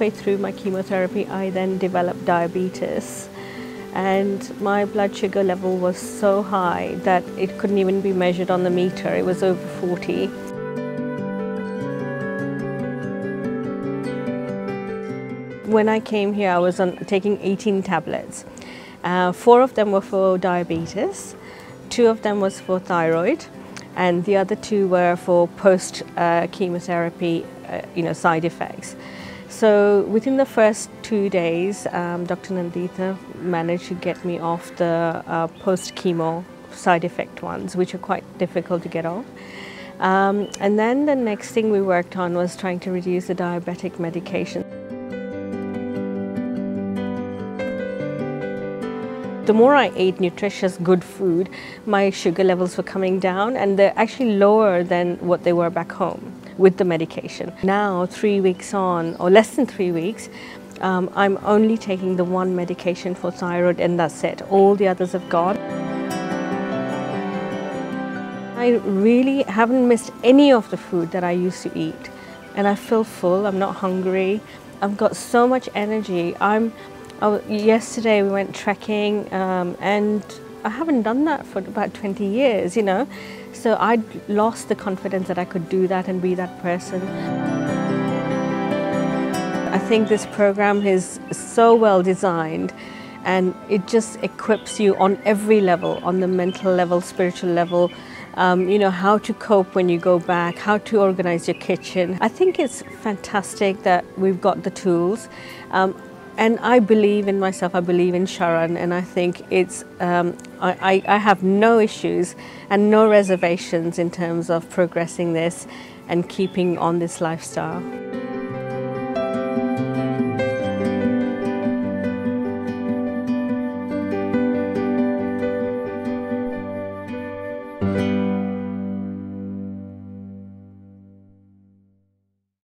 halfway through my chemotherapy, I then developed diabetes, and my blood sugar level was so high that it couldn't even be measured on the meter. It was over 40. When I came here, I was taking 18 tablets. 4 of them were for diabetes, 2 of them was for thyroid, and the other 2 were for post-chemotherapy side effects. So within the first 2 days, Dr. Nandita managed to get me off the post-chemo side effect ones, which are quite difficult to get off. And then the next thing we worked on was trying to reduce the diabetic medication. The more I ate nutritious, good food, my sugar levels were coming down, and they're actually lower than what they were back home with the medication. Now, 3 weeks on, or less than 3 weeks, I'm only taking the one medication for thyroid, and that's it. All the others have gone. I really haven't missed any of the food that I used to eat, and I feel full. I'm not hungry. I've got so much energy. Yesterday we went trekking, and I haven't done that for about 20 years, you know. So I lost the confidence that I could do that and be that person. I think this program is so well designed, and it just equips you on every level, on the mental level, spiritual level, you know, how to cope when you go back, how to organize your kitchen. I think it's fantastic that we've got the tools. And I believe in myself, I believe in Sharon, and I think it's, I have no issues and no reservations in terms of progressing this and keeping on this lifestyle.